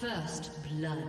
First blood.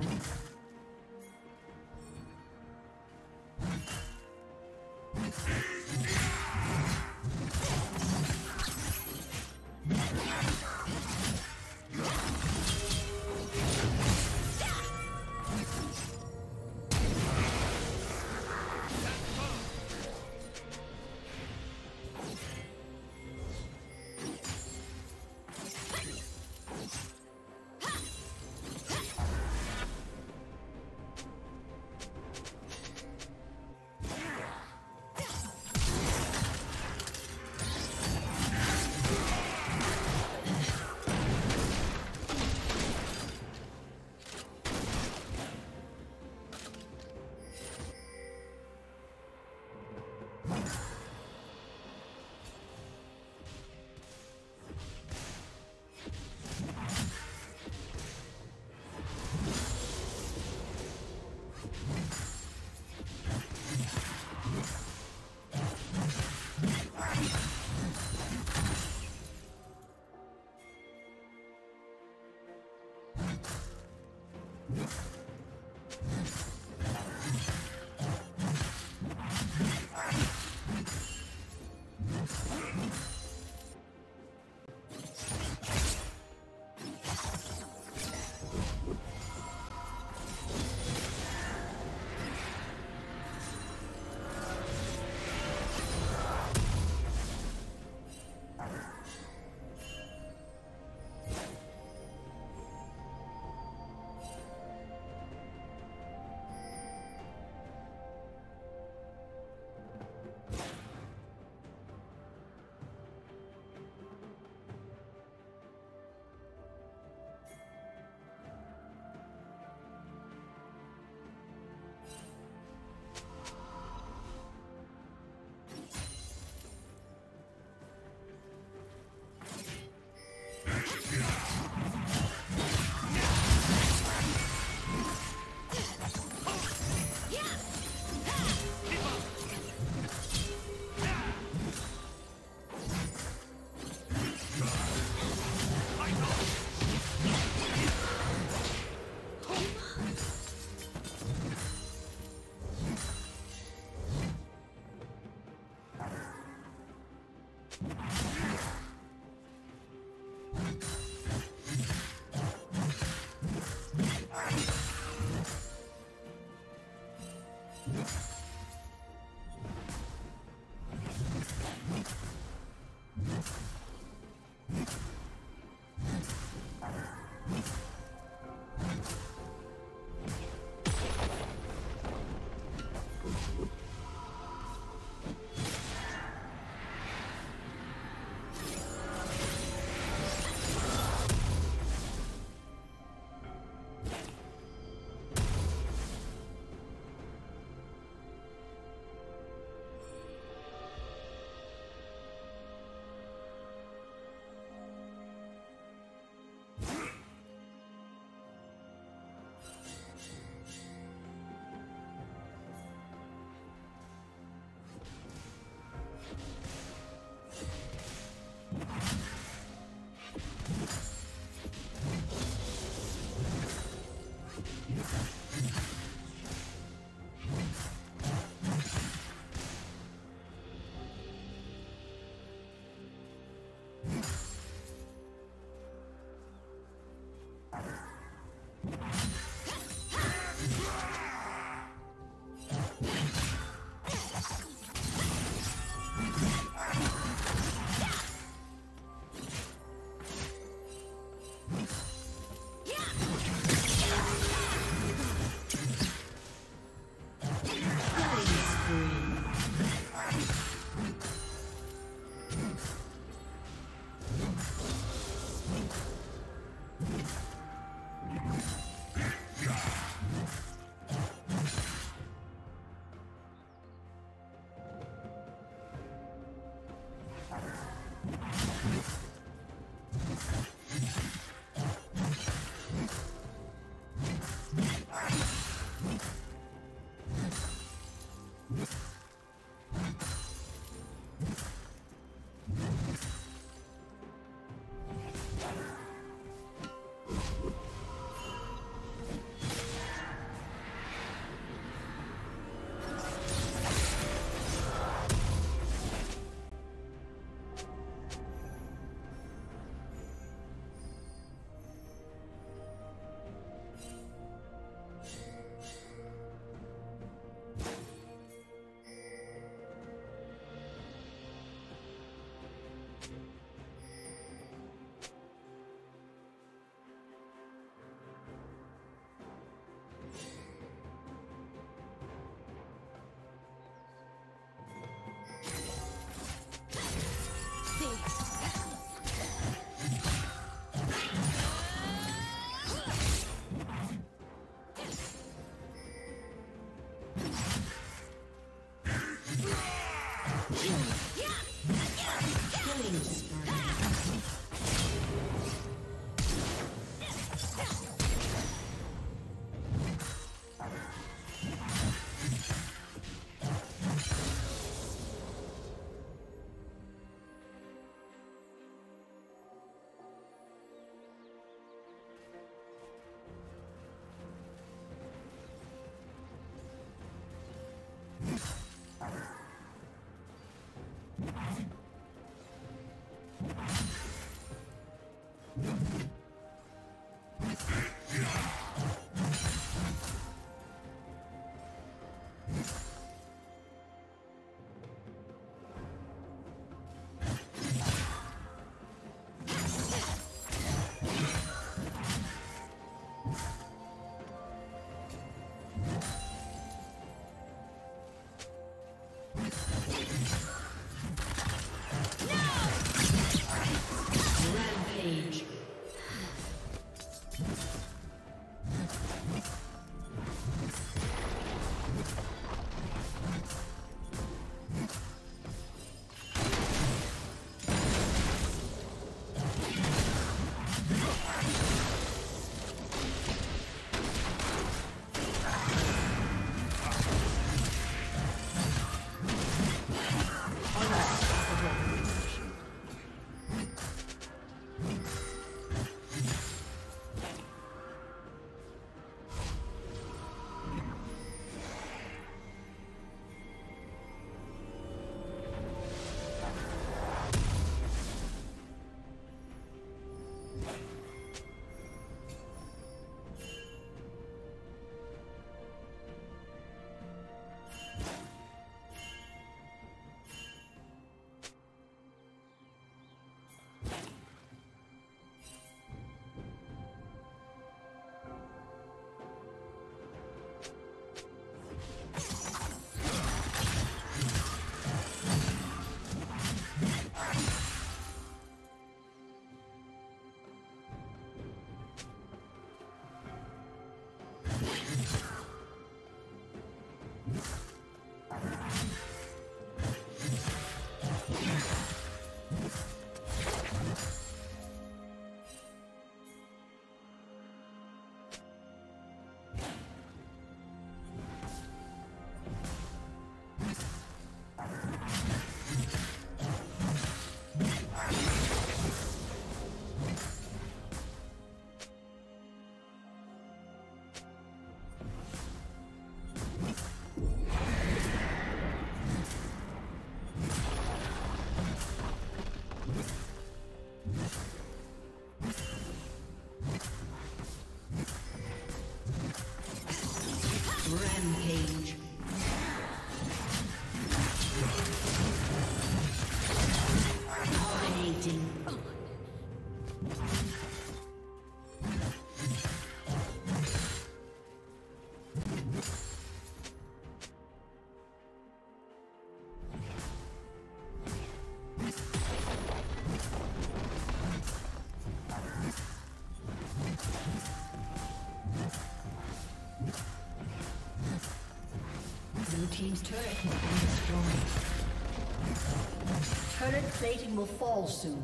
Team's turret has been destroyed. Turret plating will fall soon.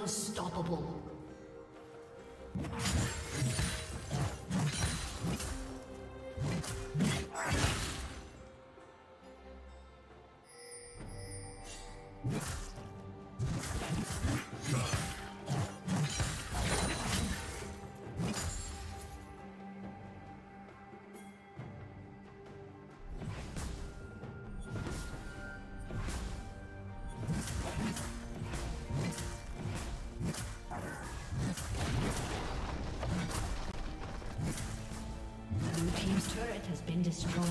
Unstoppable. Turret has been destroyed.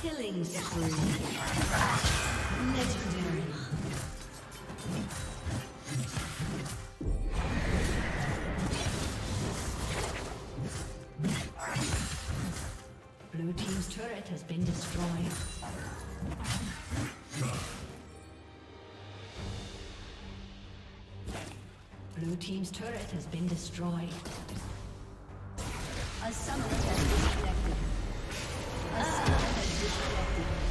Killing spree. Legendary. Blue team's turret has been destroyed. Blue team's turret has been destroyed. A summoner has disconnected. A summoner has disconnected.